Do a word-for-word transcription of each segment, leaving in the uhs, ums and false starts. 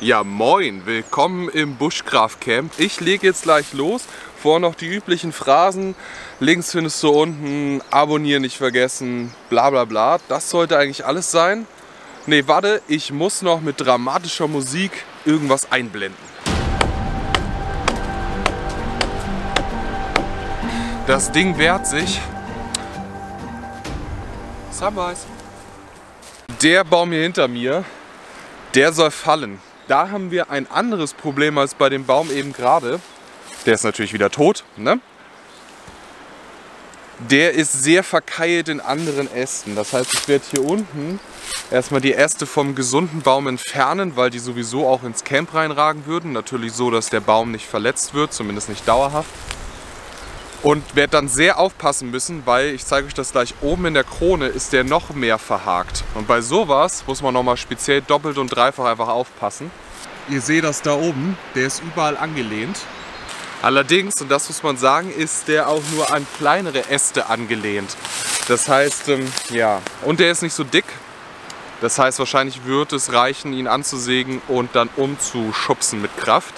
Ja moin, willkommen im Bushcraft Camp. Ich lege jetzt gleich los, vorher noch die üblichen Phrasen. Links findest du unten, abonnieren nicht vergessen, bla bla bla. Das sollte eigentlich alles sein. Ne, warte, ich muss noch mit dramatischer Musik irgendwas einblenden. Das Ding wehrt sich. Samweis. Der Baum hier hinter mir, der soll fallen. Da haben wir ein anderes Problem als bei dem Baum eben gerade. Der ist natürlich wieder tot, ne? Der ist sehr verkeilt in anderen Ästen. Das heißt, ich werde hier unten erstmal die Äste vom gesunden Baum entfernen, weil die sowieso auch ins Camp reinragen würden. Natürlich so, dass der Baum nicht verletzt wird, zumindest nicht dauerhaft. Und werde dann sehr aufpassen müssen, weil, ich zeige euch das gleich, oben in der Krone ist der noch mehr verhakt. Und bei sowas muss man nochmal speziell doppelt und dreifach einfach aufpassen. Ihr seht das da oben, der ist überall angelehnt. Allerdings, und das muss man sagen, ist der auch nur an kleinere Äste angelehnt. Das heißt, ähm, ja, und der ist nicht so dick. Das heißt, wahrscheinlich wird es reichen, ihn anzusägen und dann umzuschubsen mit Kraft.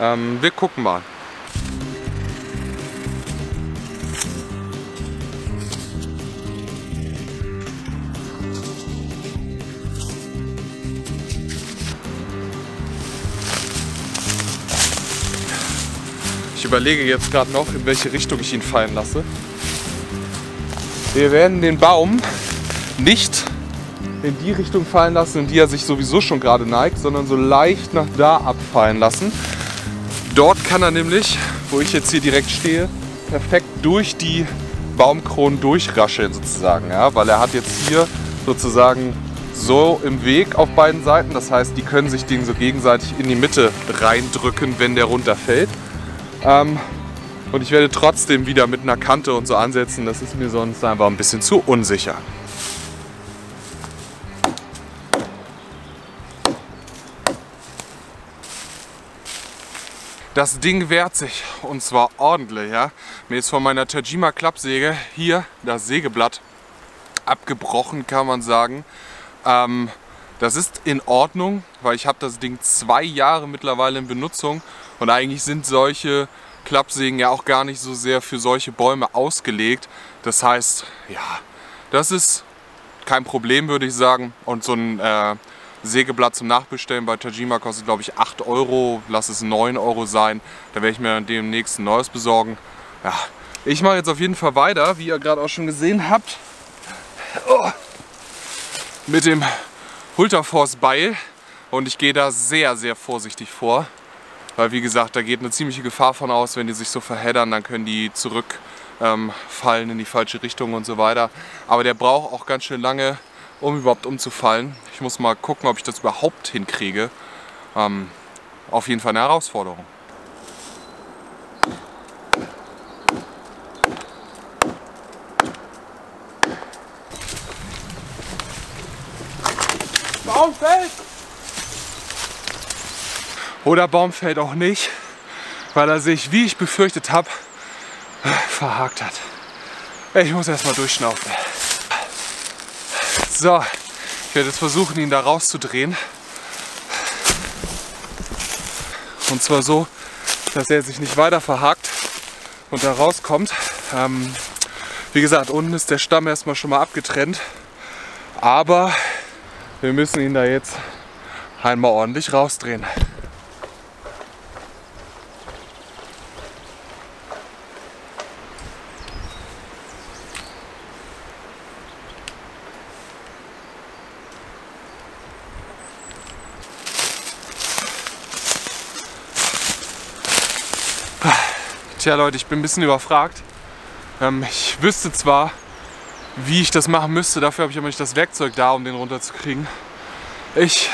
Ähm, wir gucken mal. Ich überlege jetzt gerade noch, in welche Richtung ich ihn fallen lasse. Wir werden den Baum nicht in die Richtung fallen lassen, in die er sich sowieso schon gerade neigt, sondern so leicht nach da abfallen lassen. Dort kann er nämlich, wo ich jetzt hier direkt stehe, perfekt durch die Baumkronen durchrascheln sozusagen. Ja? Weil er hat jetzt hier sozusagen so im Weg auf beiden Seiten. Das heißt, die können sich den so gegenseitig in die Mitte reindrücken, wenn der runterfällt. Ähm, und ich werde trotzdem wieder mit einer Kante und so ansetzen, das ist mir sonst einfach ein bisschen zu unsicher. Das Ding wehrt sich und zwar ordentlich, ja. Mir ist von meiner Tajima Klappsäge hier das Sägeblatt abgebrochen, kann man sagen. Ähm, das ist in Ordnung, weil ich habe das Ding zwei Jahre mittlerweile in Benutzung. Und eigentlich sind solche Klappsägen ja auch gar nicht so sehr für solche Bäume ausgelegt. Das heißt, ja, das ist kein Problem, würde ich sagen. Und so ein äh, Sägeblatt zum Nachbestellen bei Tajima kostet, glaube ich, acht Euro. Lass es neun Euro sein. Da werde ich mir demnächst ein neues besorgen. Ja, ich mache jetzt auf jeden Fall weiter, wie ihr gerade auch schon gesehen habt. Oh, mit dem Hultafors-Beil. Und ich gehe da sehr, sehr vorsichtig vor. Weil, wie gesagt, da geht eine ziemliche Gefahr von aus, wenn die sich so verheddern, dann können die zurückfallen ähm, in die falsche Richtung und so weiter. Aber der braucht auch ganz schön lange, um überhaupt umzufallen. Ich muss mal gucken, ob ich das überhaupt hinkriege. Ähm, auf jeden Fall eine Herausforderung. Baum fällt! Oder Baum fällt auch nicht, weil er sich, wie ich befürchtet habe, verhakt hat. Ich muss erstmal durchschnaufen. So, ich werde jetzt versuchen, ihn da rauszudrehen. Und zwar so, dass er sich nicht weiter verhakt und da rauskommt. Ähm, wie gesagt, unten ist der Stamm erstmal schon mal abgetrennt. Aber wir müssen ihn da jetzt einmal ordentlich rausdrehen. Tja Leute, ich bin ein bisschen überfragt. Ähm, ich wüsste zwar, wie ich das machen müsste, dafür habe ich aber nicht das Werkzeug da, um den runterzukriegen. Ich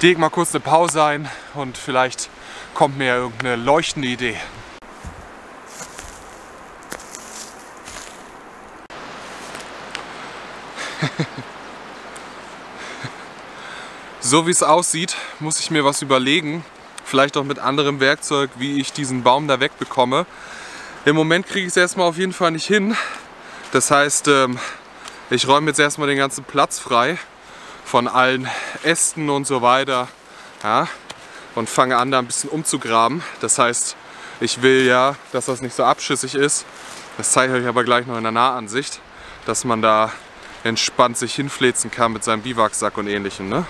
lege mal kurz eine Pause ein und vielleicht kommt mir ja irgendeine leuchtende Idee. So wie es aussieht, muss ich mir was überlegen. Vielleicht auch mit anderem Werkzeug, wie ich diesen Baum da wegbekomme. Im Moment kriege ich es erstmal auf jeden Fall nicht hin. Das heißt, ich räume jetzt erstmal den ganzen Platz frei von allen Ästen und so weiter. ja, und fange an, da ein bisschen umzugraben. Das heißt, ich will ja, dass das nicht so abschüssig ist. Das zeige ich euch aber gleich noch in der Nahansicht, dass man da entspannt sich hinfläzen kann mit seinem Biwaksack und Ähnlichem, ne?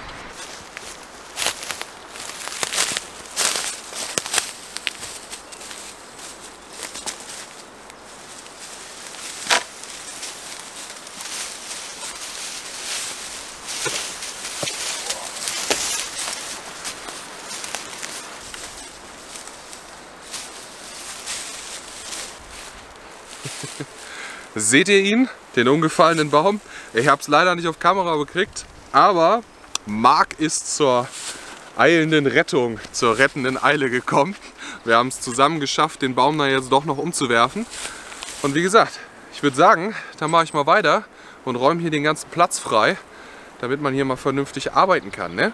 Seht ihr ihn? Den umgefallenen Baum? Ich habe es leider nicht auf Kamera gekriegt, aber Marc ist zur eilenden Rettung, zur rettenden Eile gekommen. Wir haben es zusammen geschafft, den Baum da jetzt doch noch umzuwerfen. Und wie gesagt, ich würde sagen, dann mache ich mal weiter und räume hier den ganzen Platz frei, damit man hier mal vernünftig arbeiten kann, ne?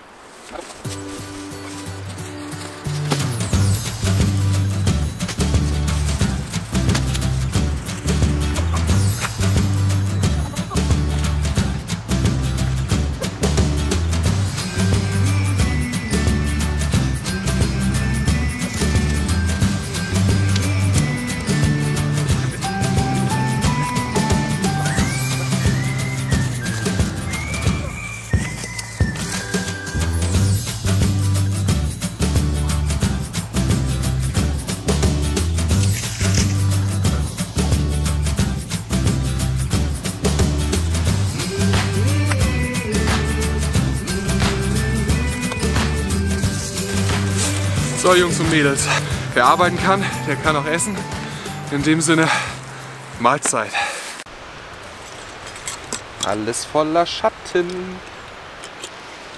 So, Jungs und Mädels, wer arbeiten kann, der kann auch essen. In dem Sinne, Mahlzeit. Alles voller Schatten.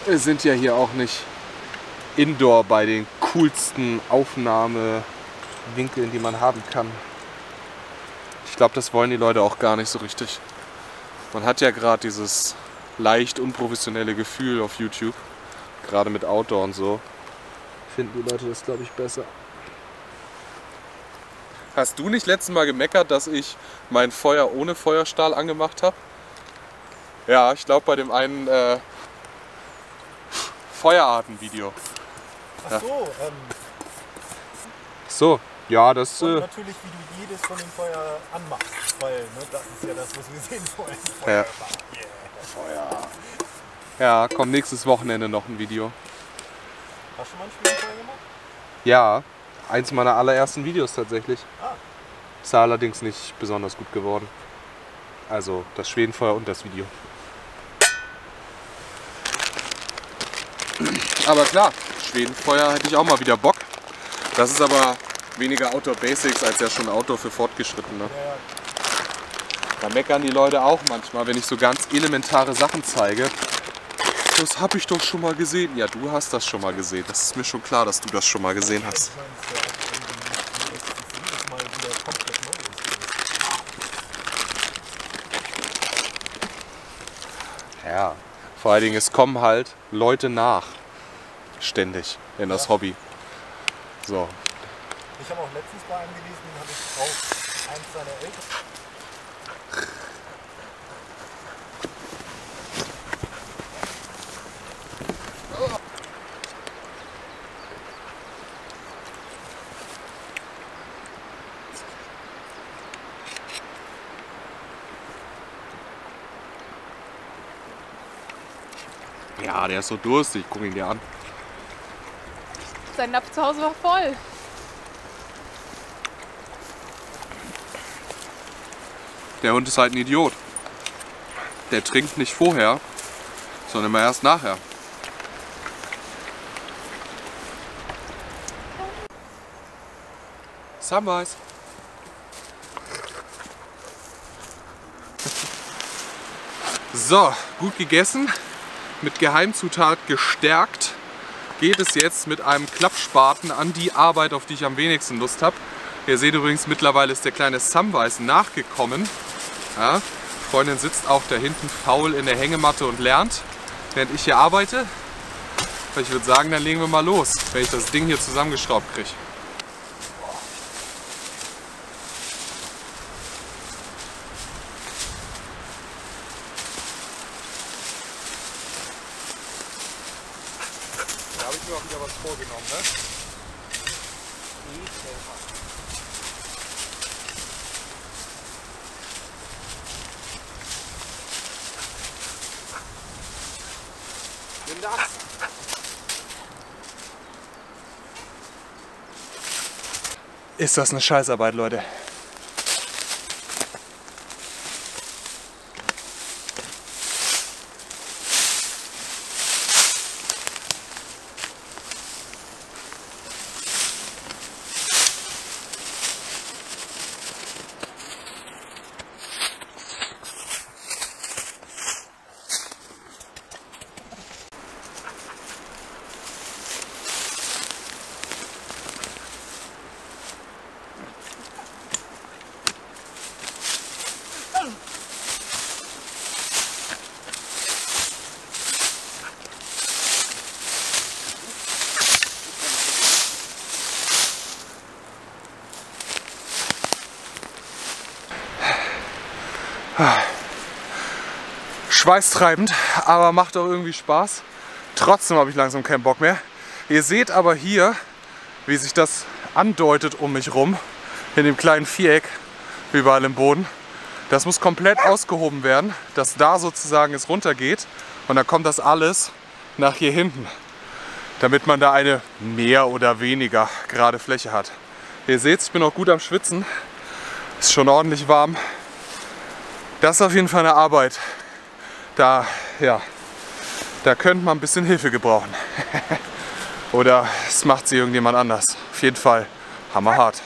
Wir sind ja hier auch nicht indoor bei den coolsten Aufnahmewinkeln, die man haben kann. Ich glaube, das wollen die Leute auch gar nicht so richtig. Man hat ja gerade dieses leicht unprofessionelle Gefühl auf YouTube, gerade mit Outdoor und so. Finden die Leute das, glaube ich, besser. Hast du nicht letztes Mal gemeckert, dass ich mein Feuer ohne Feuerstahl angemacht habe? Ja, ich glaube bei dem einen äh, Feuerarten-Video. Ach ja. So, ähm, so, ja, das... Und äh, natürlich, wie du jedes von dem Feuer anmachst, weil ne, das ist ja das, was wir sehen wollen. Feuer, ja. Yeah, Feuer. Ja, komm, nächstes Wochenende noch ein Video. Hast du mal ein Spielfeuer gemacht? Ja, eins meiner allerersten Videos tatsächlich. Ah. Ist allerdings nicht besonders gut geworden. Also das Schwedenfeuer und das Video. Aber klar, Schwedenfeuer hätte ich auch mal wieder Bock. Das ist aber weniger Outdoor Basics als ja schon Outdoor für Fortgeschrittene. Ja, ja. Da meckern die Leute auch manchmal, wenn ich so ganz elementare Sachen zeige. Das habe ich doch schon mal gesehen. Ja, du hast das schon mal gesehen. Das ist mir schon klar, dass du das schon mal gesehen hast. Ja, vor allen Dingen, es kommen halt Leute nach. Ständig in das Hobby. So. Ich habe auch letztens mal angelesen, den habe ich auch eins seiner Eltern. Ja, der ist so durstig. Guck ihn dir an. Sein Napf zu Hause war voll. Der Hund ist halt ein Idiot. Der trinkt nicht vorher, sondern immer erst nachher. Samweis. So, gut gegessen. Mit Geheimzutat gestärkt geht es jetzt mit einem Klappspaten an die Arbeit, auf die ich am wenigsten Lust habe. Ihr seht übrigens, mittlerweile ist der kleine Samweis nachgekommen. Ja, die Freundin sitzt auch da hinten faul in der Hängematte und lernt, während ich hier arbeite. Aber ich würde sagen, dann legen wir mal los, wenn ich das Ding hier zusammengeschraubt kriege. Ich vorgenommen, ne? Nimm das! Ist das eine Scheißarbeit, Leute? Schweißtreibend, aber macht auch irgendwie Spaß. Trotzdem habe ich langsam keinen Bock mehr. Ihr seht aber hier, wie sich das andeutet um mich rum, in dem kleinen Viereck überall im Boden. Das muss komplett ausgehoben werden, dass da sozusagen es runtergeht und dann kommt das alles nach hier hinten, damit man da eine mehr oder weniger gerade Fläche hat. Ihr seht, ich bin auch gut am Schwitzen, ist schon ordentlich warm. Das ist auf jeden Fall eine Arbeit. Da, ja, da könnte man ein bisschen Hilfe gebrauchen. Oder es macht sie irgendjemand anders. Auf jeden Fall hammerhart.